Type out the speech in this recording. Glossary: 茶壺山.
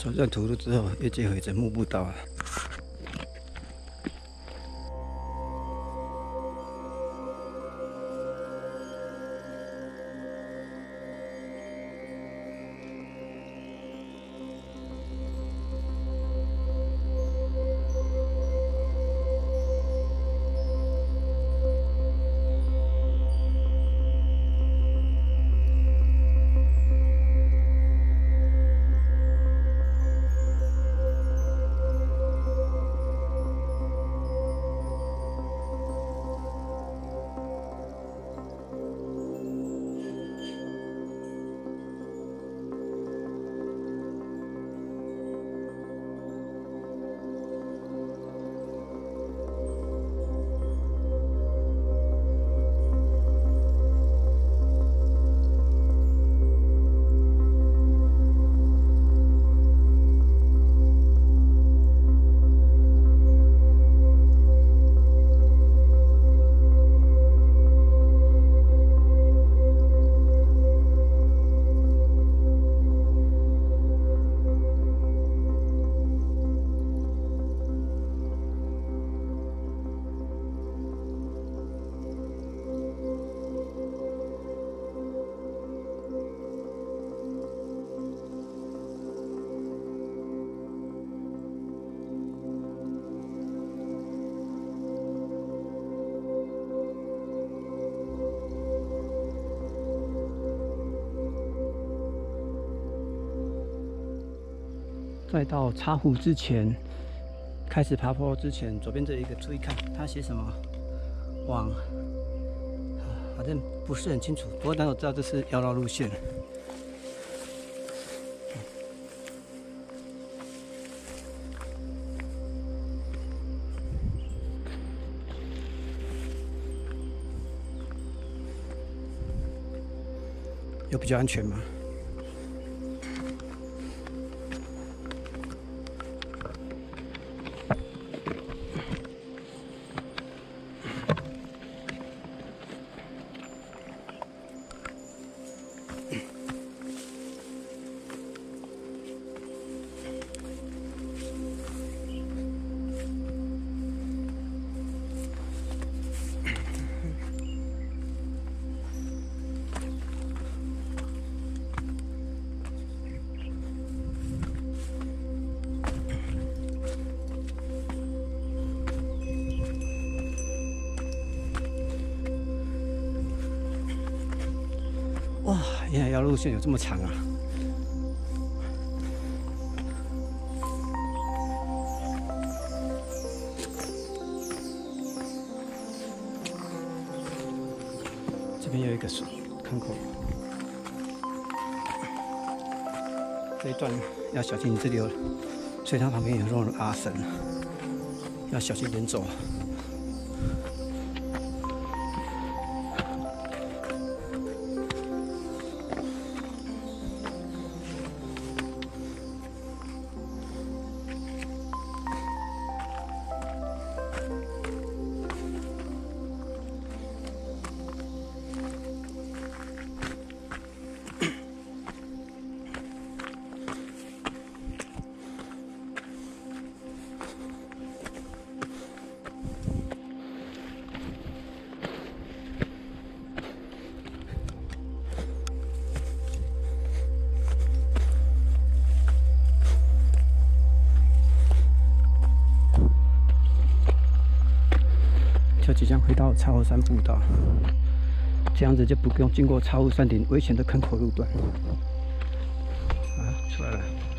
穿上土路之后，又接回整幕步道了。 再到茶湖之前，开始爬坡之前，左边这一个注意看，它写什么网，反正不是很清楚。不过但我知道这是妖娆路线。有比较安全吗？ 哇，原来路线有这么长啊！这边有一个水坑口，这一段要小心，这里有水塘旁边有那种阿神，要小心点走。 即将回到茶湖山步道，这样子就不用经过茶湖山顶危险的坑口路段。啊，出来了。